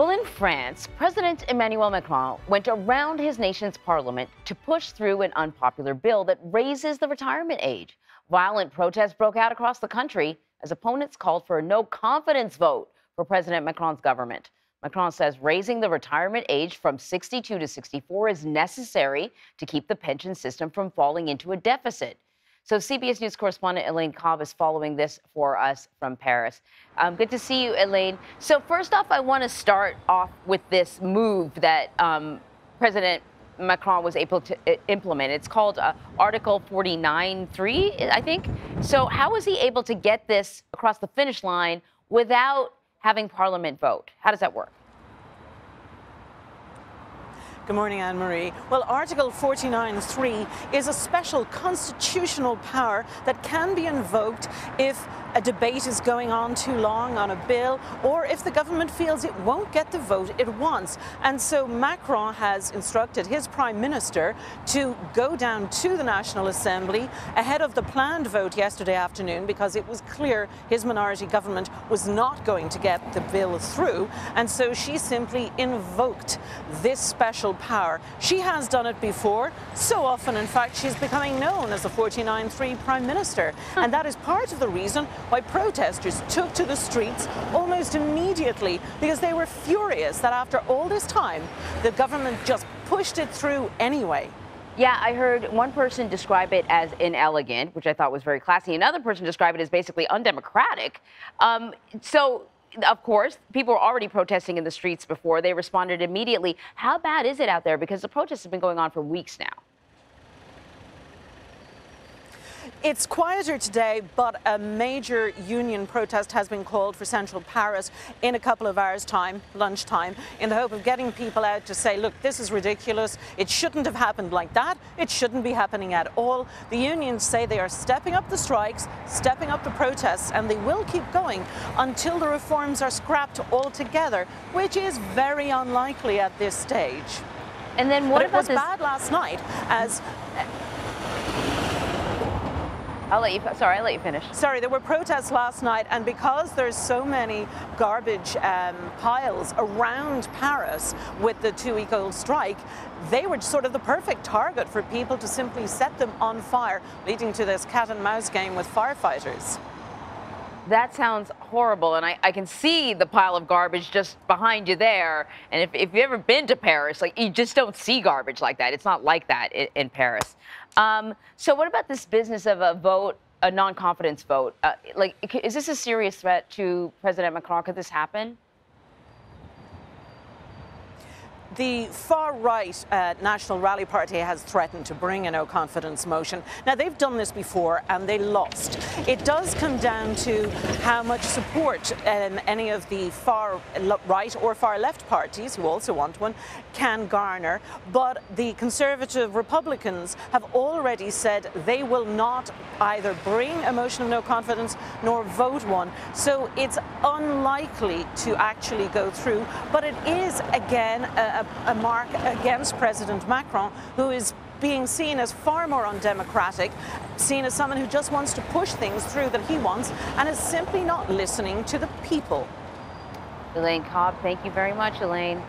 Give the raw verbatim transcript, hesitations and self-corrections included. Well, in France, President Emmanuel Macron went around his nation's parliament to push through an unpopular bill that raises the retirement age. Violent protests broke out across the country as opponents called for a no-confidence vote for President Macron's government. Macron says raising the retirement age from sixty-two to sixty-four is necessary to keep the pension system from falling into a deficit. So C B S News correspondent Elaine Cobbe is following this for us from Paris. Um, good to see you, Elaine. So first off, I want to start off with this move that um, President Macron was able to implement. It's called uh, Article forty-nine point three, I think. So how was he able to get this across the finish line without having Parliament vote? How does that work? Good morning, Anne-Marie. Well, Article forty-nine point three is a special constitutional power that can be invoked if a debate is going on too long on a bill or if the government feels it won't get the vote it wants. And so Macron has instructed his prime minister to go down to the National Assembly ahead of the planned vote yesterday afternoon because it was clear his minority government was not going to get the bill through. And so she simply invoked this special power. She has done it before, so often, in fact, she's becoming known as the forty-nine point three Prime Minister. And that is part of the reason why protesters took to the streets almost immediately, because they were furious that after all this time, the government just pushed it through anyway. Yeah, I heard one person describe it as inelegant, which I thought was very classy. Another person described it as basically undemocratic. Um, so. Of course, people were already protesting in the streets before. They responded immediately. How bad is it out there? Because the protests have been going on for weeks now. It's quieter today, but a major union protest has been called for central Paris in a couple of hours' time, lunchtime, in the hope of getting people out to say, look, this is ridiculous. It shouldn't have happened like that. It shouldn't be happening at all. The unions say they are stepping up the strikes, stepping up the protests, and they will keep going until the reforms are scrapped altogether, which is very unlikely at this stage. And then what but about it was this bad last night as... I'll let you, sorry, I'll let you finish. Sorry, there were protests last night, and because there's so many garbage um, piles around Paris with the two-week-old strike, they were sort of the perfect target for people to simply set them on fire, leading to this cat-and-mouse game with firefighters. That sounds horrible, and I, I can see the pile of garbage just behind you there. And if, if you've ever been to Paris, like, you just don't see garbage like that. It's not like that in, in Paris. Um, so what about this business of a vote, a non-confidence vote? Uh, like, is this a serious threat to President Macron? Could this happen? The far-right uh, National Rally Party has threatened to bring a no-confidence motion. Now, they've done this before, and they lost. It does come down to how much support um, any of the far-right or far-left parties, who also want one, can garner. But the Conservative Republicans have already said they will not either bring a motion of no-confidence nor vote one. So it's unlikely to actually go through. But it is, again, a A, a mark against President Macron, who is being seen as far more undemocratic, seen as someone who just wants to push things through that he wants and is simply not listening to the people. Elaine Cobbe, thank you very much, Elaine.